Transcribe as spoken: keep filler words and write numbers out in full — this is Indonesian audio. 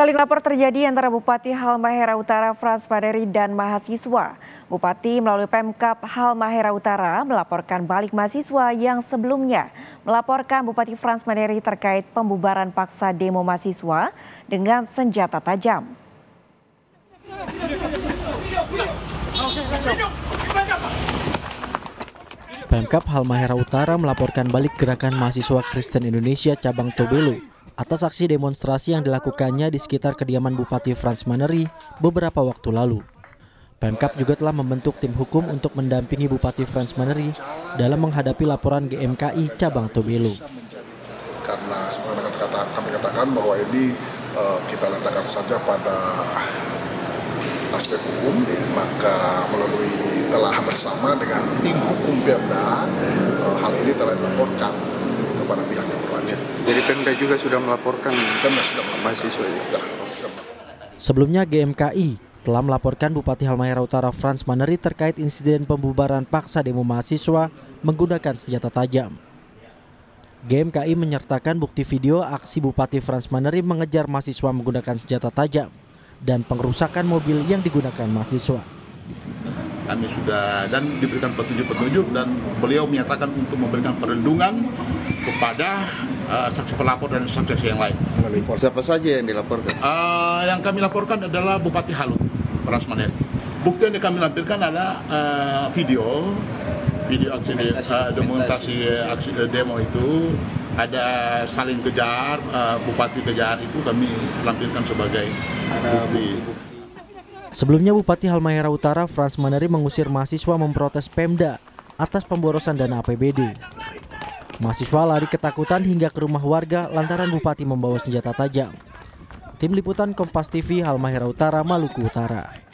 saling lapor terjadi antara Bupati Halmahera Utara Frans Manery dan mahasiswa. Bupati melalui Pemkab Halmahera Utara melaporkan balik mahasiswa yang sebelumnya melaporkan Bupati Frans Manery terkait pembubaran paksa demo mahasiswa dengan senjata tajam. Pemkab Halmahera Utara melaporkan balik gerakan mahasiswa Kristen Indonesia cabang Tobelo atas aksi demonstrasi yang dilakukannya di sekitar kediaman Bupati Frans Manery beberapa waktu lalu. Pemkab juga telah membentuk tim hukum untuk mendampingi Bupati Frans Manery dalam menghadapi laporan G M K I cabang Tobelo. Karena seperti kata kami katakan bahwa ini uh, kita letakkan saja pada aspek hukum, maka melalui telah bersama dengan tim hukum Pemda uh, hal ini telah dilaporkan kepada pihak yang berwajib. Jadi Pemda juga sudah melaporkan mahasiswa. Sebelumnya G M K I telah melaporkan Bupati Halmahera Utara Frans Manery terkait insiden pembubaran paksa demo mahasiswa menggunakan senjata tajam. G M K I menyertakan bukti video aksi Bupati Frans Manery mengejar mahasiswa menggunakan senjata tajam dan pengerusakan mobil yang digunakan mahasiswa. Kami sudah dan diberikan petunjuk-petunjuk dan beliau menyatakan untuk memberikan perlindungan kepada uh, saksi pelapor dan saksi yang lain. Siapa saja yang dilaporkan? Uh, yang kami laporkan adalah Bupati Halu, Frans Manery. Bukti yang kami lampirkan adalah uh, video, video aksi uh, dokumentasi aksi demo itu ada saling kejar, uh, Bupati kejar itu kami lampirkan sebagai bukti. Sebelumnya Bupati Halmahera Utara Frans Manery mengusir mahasiswa memprotes Pemda atas pemborosan dana A P B D. Mahasiswa lari ketakutan hingga ke rumah warga lantaran Bupati membawa senjata tajam. Tim Liputan Kompas T V Halmahera Utara, Maluku Utara.